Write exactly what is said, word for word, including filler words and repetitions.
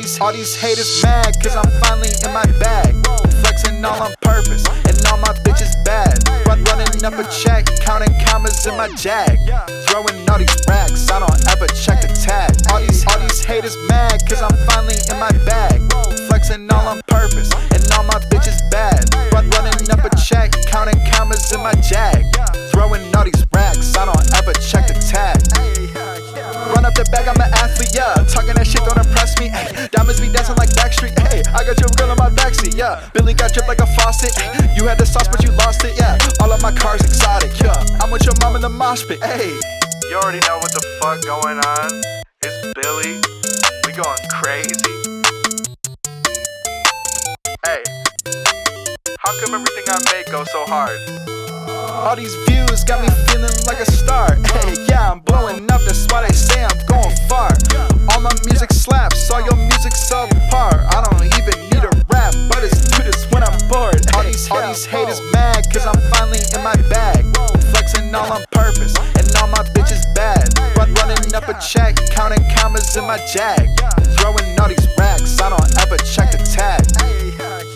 these, all these haters mad, cause I'm finally in my bag. Flexing all on purpose, and all my bitches bad. Run, running up a check, counting commas in my jag. Throwing all these racks, I don't ever check the tag. All these, all these haters mad, cause I'm finally in my bag. Flexing all on purpose, and all my bitches bad. Run, running up a check, counting commas in my jag. Throwing all these racks, I don't ever check the tag. Run up the bag, I'm an athlete, yeah. Talking that shit don't impress me, ayy. Diamonds be dancing like Backstreet, ayy. I got your girl on my backseat, yeah. Billy got dripped like a faucet, ayy. You had the sauce, but you lost it, yeah. All of my cars exotic, yeah. I'm with your mom in the mosh pit, ayy. You already know what the fuck going on. It's Billy. We going crazy. Ayy. How come everything I make goes so hard? All these views got me feeling like a star, ayy. Yeah, I'm blowing up, that's why they say I'm going far. All my music slaps, all your music subpar. I don't even need a rap, but it's do this when I'm bored. All these, all these haters mad, cause I'm finally in my bag. Flexing all on purpose, and all my bitches bad. Run, running up a check, counting commas in my jag. Throwing all these racks, I don't ever check the tag.